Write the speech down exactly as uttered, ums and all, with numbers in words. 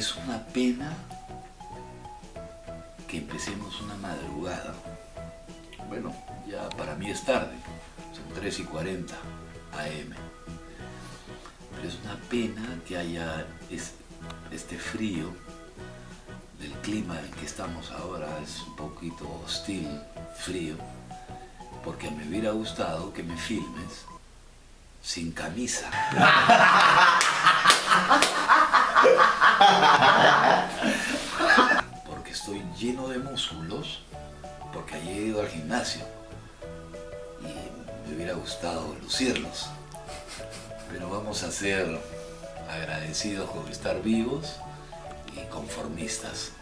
Es una pena que empecemos una madrugada. Bueno, ya para mí es tarde, son tres y cuarenta a eme Pero es una pena que haya es, este frío. El clima en el que estamos ahora es un poquito hostil, frío, porque me hubiera gustado que me filmes sin camisa. Porque estoy lleno de músculos, porque ayer he ido al gimnasio y me hubiera gustado lucirlos. Pero vamos a ser agradecidos con estar vivos y conformistas.